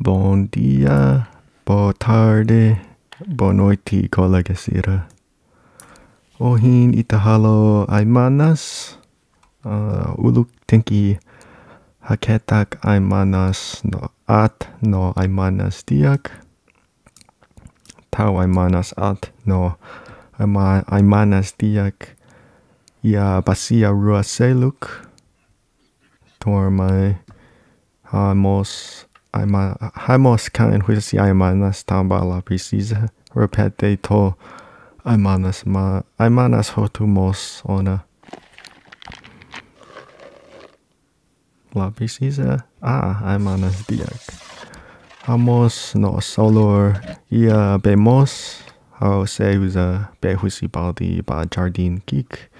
Bom dia, boa tarde, boa noite, colega sira. Ohin itahalo ai manas. Uluk tenki haketak ai manas no at no ai manas diak. Tau ai manas at no ai manas diak. Ia basia rua seluk. Tormai hamos kan huisi ai manas tambala precisa. Repete to ai manas ma ai manas hotumos ona. La precisa ai manas diak. Hamos no solor ia bemos. How se usa be huisi baldi ba jardin kik.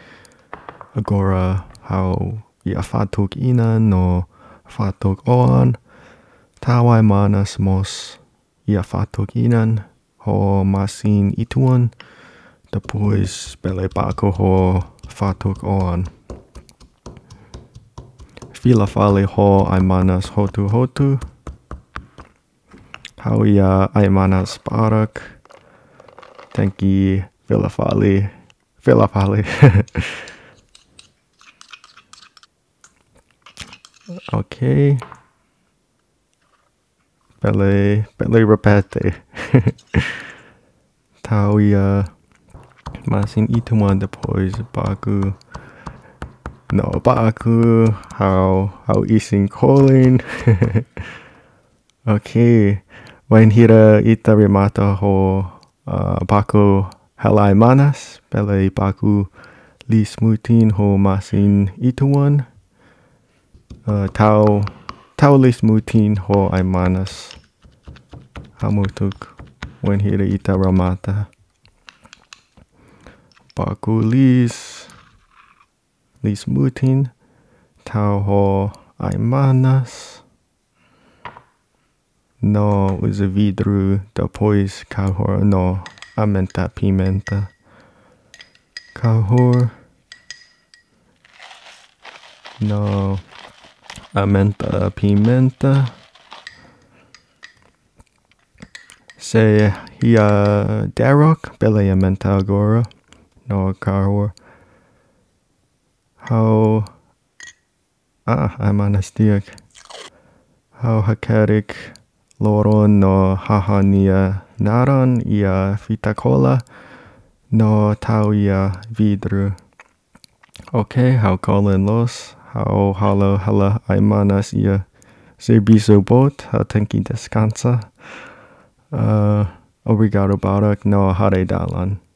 Agora how ia fatuk ina no fatuk oan. Tawai manas mos ia fatuk inan ho masin ituan. Depois bele bako ho fatuk oan. Fila fale ho ai manas hotu hotu. How ia ai manas parak. Tenki fila fale. Fila fale. Okay. Bele repete. Tau ia masin ituan depois baku. No baku. How isin colin. Okay. When hira ita remata ho baku halai manas. Bele baku lismutin ho masin ituan. Tau lismutin ho ai manas hamutuk when hira ita ramata baku lismutin tau ho ai manas no usa vidru depois kahor no amenta pimenta kahor no amenta pimenta. Se ia darok bele amenta agora no kahor. How ai manas diak. How hakarik loron no hahania naran ia fitakola no tau ia vidru. Okay, how colin los. How hala ai manas ia se biso bot tenki descansa. Obrigado barak no hare dalan.